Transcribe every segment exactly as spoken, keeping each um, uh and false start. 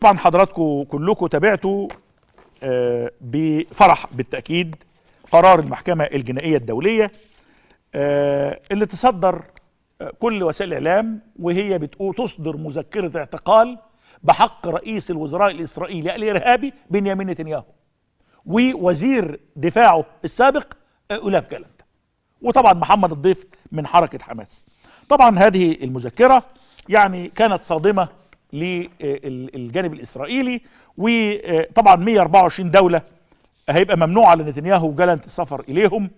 طبعا حضراتكم كلكم تابعتوا بفرح بالتأكيد قرار المحكمة الجنائية الدولية اللي تصدر كل وسائل الإعلام وهي بتقول تصدر مذكرة اعتقال بحق رئيس الوزراء الإسرائيلي الإرهابي بنيامين نتنياهو ووزير دفاعه السابق أولاف جالنت، وطبعا محمد الضيف من حركة حماس. طبعا هذه المذكرة يعني كانت صادمة للجانب الإسرائيلي، وطبعا مئة وأربعة وعشرين دولة هيبقى ممنوعة لنتنياهو وجالنت السفر إليهم،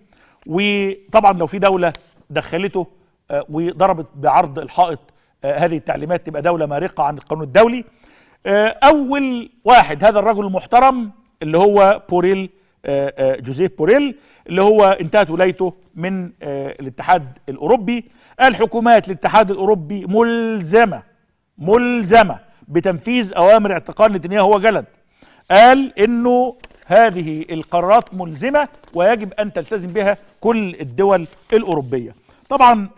وطبعا لو في دولة دخلته وضربت بعرض الحائط هذه التعليمات تبقى دولة مارقة عن القانون الدولي. أول واحد هذا الرجل المحترم اللي هو بوريل، جوزيف بوريل، اللي هو انتهت ولايته من الاتحاد الأوروبي. قال حكومات الاتحاد الأوروبي ملزمة ملزمة بتنفيذ أوامر اعتقال نتنياهو وجالنت. قال إنه هذه القرارات ملزمة ويجب أن تلتزم بها كل الدول الأوروبية. طبعا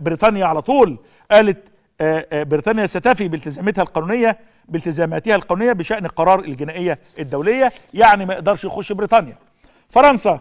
بريطانيا على طول قالت بريطانيا ستفي بالتزاماتها القانونية بالتزاماتها القانونية بشأن قرار الجنائية الدولية، يعني ما يقدرش يخش بريطانيا. فرنسا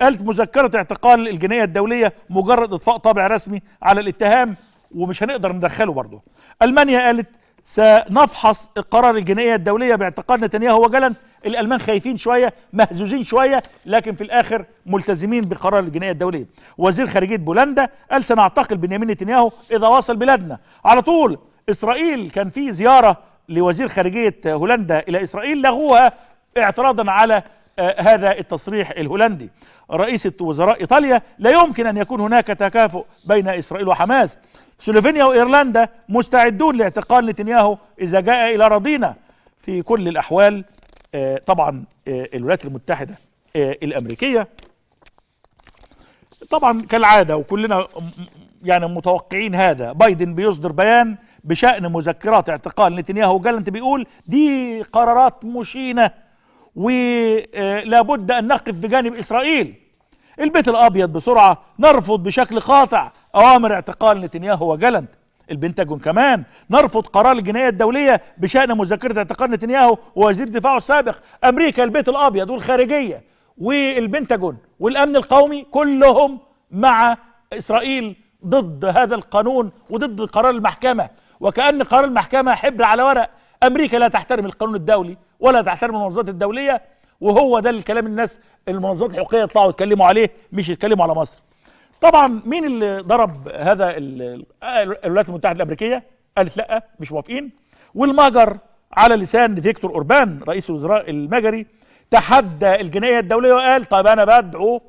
قالت مذكرة اعتقال الجنائية الدولية مجرد إطفاء طابع رسمي على الاتهام ومش هنقدر ندخله برضه. ألمانيا قالت سنفحص القرار الجنائية الدولية باعتقال نتنياهو وجالنت. الألمان خايفين شوية، مهزوزين شوية، لكن في الآخر ملتزمين بقرار الجنائية الدولية. وزير خارجية بولندا قال سنعتقل بنيامين نتنياهو إذا وصل بلادنا. على طول إسرائيل كان في زيارة لوزير خارجية هولندا إلى إسرائيل لغوها اعتراضا على هذا التصريح الهولندي. رئيسة وزراء إيطاليا لا يمكن أن يكون هناك تكافؤ بين إسرائيل وحماس. سلوفينيا وإيرلندا مستعدون لاعتقال نتنياهو إذا جاء إلى أراضينا. في كل الأحوال طبعا الولايات المتحدة الأمريكية طبعا كالعادة وكلنا يعني متوقعين هذا، بايدن بيصدر بيان بشأن مذكرات اعتقال نتنياهو وجالنت، بيقول دي قرارات مشينة ولا بد أن نقف بجانب إسرائيل. البيت الأبيض بسرعة نرفض بشكل قاطع أوامر اعتقال نتنياهو وجالنت. البنتاجون كمان نرفض قرار الجنائية الدولية بشأن مذكرة اعتقال نتنياهو ووزير دفاعه السابق. أمريكا البيت الأبيض والخارجية والبنتاجون والأمن القومي كلهم مع إسرائيل ضد هذا القانون وضد قرار المحكمة، وكأن قرار المحكمة حبر على ورق. أمريكا لا تحترم القانون الدولي ولا تحترم المنظمات الدولية، وهو ده الكلام الناس المنظمات الحقوقية يطلعوا يتكلموا عليه مش يتكلموا على مصر. طبعا مين اللي ضرب هذا؟ الولايات المتحدة الأمريكية قالت لا مش موافقين، والمجر على لسان فيكتور أوربان رئيس الوزراء المجري تحدى الجنائية الدولية وقال طيب أنا بدعو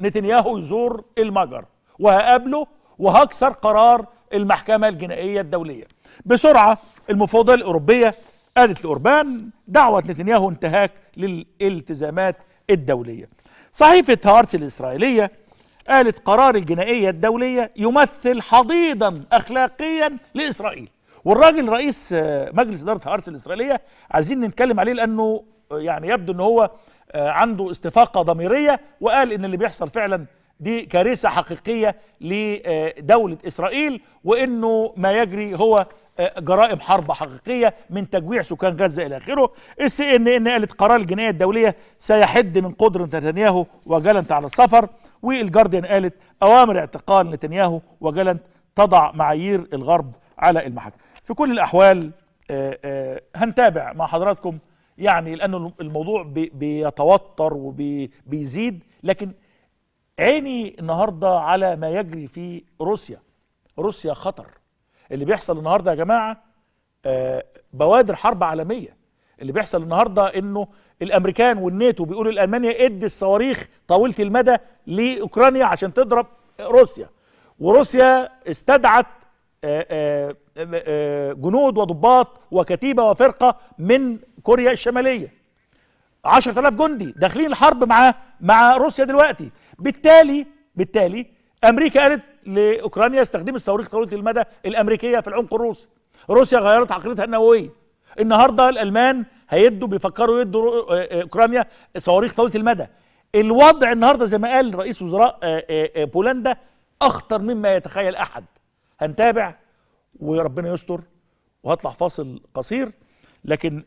نتنياهو يزور المجر وهقابله وهكسر قرار المحكمة الجنائية الدولية. بسرعة المفوضية الأوروبية قالت لأوربان دعوة نتنياهو انتهاك للالتزامات الدولية. صحيفة هارتس الإسرائيلية قالت قرار الجنائية الدولية يمثل حضيضا أخلاقيا لإسرائيل. والراجل رئيس مجلس إدارة هارتس الإسرائيلية عايزين نتكلم عليه لأنه يعني يبدو أنه هو عنده استفاقة ضميرية، وقال أن اللي بيحصل فعلا دي كارثة حقيقية لدولة إسرائيل، وأنه ما يجري هو جرائم حرب حقيقية من تجويع سكان غزة إلى آخره. السي إن إن قالت قرار الجنائية الدولية سيحد من قدرة نتنياهو وجالنت على السفر. والجارديان قالت أوامر اعتقال نتنياهو وجالنت تضع معايير الغرب على المحاكم. في كل الأحوال آآ آآ هنتابع مع حضراتكم يعني لأنه الموضوع بي بيتوتر وبيزيد، لكن عيني النهاردة على ما يجري في روسيا. روسيا خطر. اللي بيحصل النهاردة يا جماعة بوادر حرب عالمية. اللي بيحصل النهاردة إنه الأمريكان والناتو بيقولوا لألمانيا ادي الصواريخ طويلة المدى لأوكرانيا عشان تضرب روسيا، وروسيا استدعت جنود وضباط وكتيبة وفرقة من كوريا الشمالية، عشرة آلاف جندي داخلين الحرب مع مع روسيا دلوقتي. بالتالي بالتالي أمريكا قالت لأوكرانيا استخدام الصواريخ طويلة المدى الأمريكية في العمق الروسي. روسيا غيرت عقيدتها النووية. النهارده الألمان هيدوا بيفكروا يدوا أوكرانيا صواريخ طويلة المدى. الوضع النهارده زي ما قال رئيس وزراء بولندا أخطر مما يتخيل أحد. هنتابع وربنا يستر، وهطلع فاصل قصير لكن